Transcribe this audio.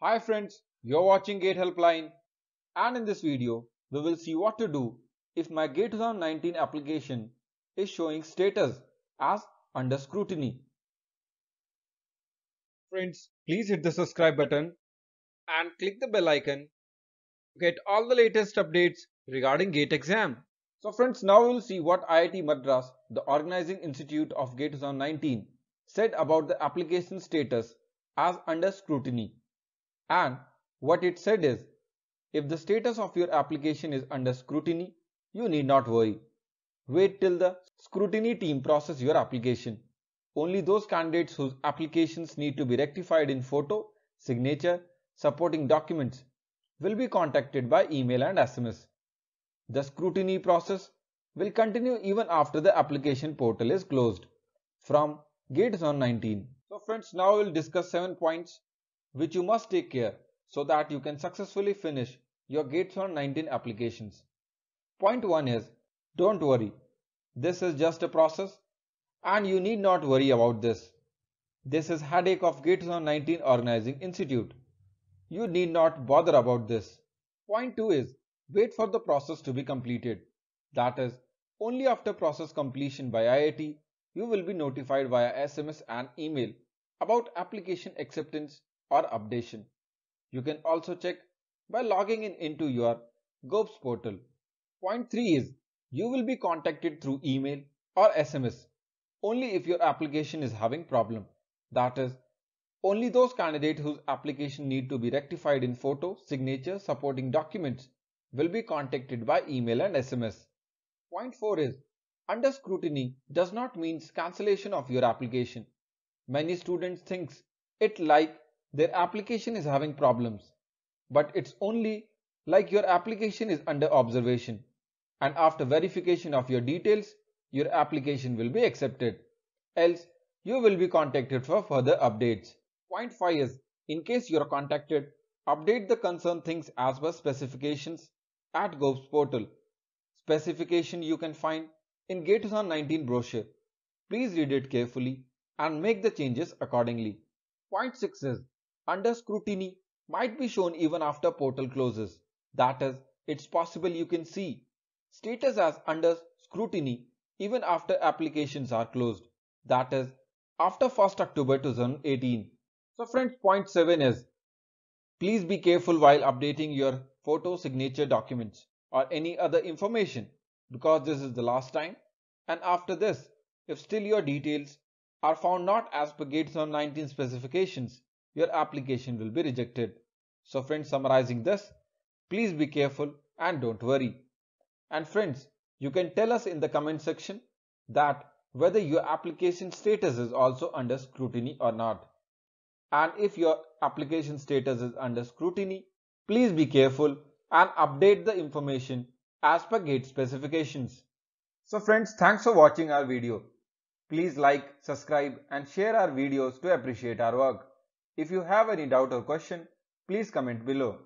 Hi friends, you're watching Gate Helpline, and in this video, we will see what to do if my Gate 2019 application is showing status as under scrutiny. Friends, please hit the subscribe button and click the bell icon to get all the latest updates regarding Gate exam. So friends, now we will see what IIT Madras, the organizing institute of Gate 2019, said about the application status as under scrutiny. And what it said is, if the status of your application is under scrutiny, you need not worry. Wait till the scrutiny team process your application. Only those candidates whose applications need to be rectified in photo, signature, supporting documents will be contacted by email and SMS. The scrutiny process will continue even after the application portal is closed. From Gate 2019. So friends, now we'll discuss 7 points which you must take care so that you can successfully finish your Gate 2019 applications. Point 1 is, don't worry. This is just a process and you need not worry about this. This is headache of Gate 2019 Organizing Institute. You need not bother about this. Point 2 is, wait for the process to be completed. That is, only after process completion by IIT, you will be notified via SMS and email about application acceptance or updation. You can also check by logging in into your GOAPS portal. Point 3 is, you will be contacted through email or SMS only if your application is having problem. That is, only those candidates whose application need to be rectified in photo, signature, supporting documents will be contacted by email and SMS. Point 4 is, under scrutiny does not mean cancellation of your application. Many students think it like their application is having problems, but it's only like your application is under observation, and after verification of your details, your application will be accepted. Else, you will be contacted for further updates. Point 5 is, in case you are contacted, update the concerned things as per specifications at GOAPS portal. Specification you can find in Gate 2019 brochure. Please read it carefully and make the changes accordingly. Point 6 is, under scrutiny might be shown even after portal closes. That is, it's possible you can see status as under scrutiny even after applications are closed. That is, after 1st October 2018. So friends, point 7 is, please be careful while updating your photo, signature documents or any other information, because this is the last time, and after this, if still your details are found not as per Gate 2019 specifications, your application will be rejected. So friends, summarizing this, please be careful and don't worry. And friends, you can tell us in the comment section that whether your application status is also under scrutiny or not. And if your application status is under scrutiny, please be careful and update the information as per Gate specifications. So friends, thanks for watching our video. Please like, subscribe and share our videos to appreciate our work. If you have any doubt or question, please comment below.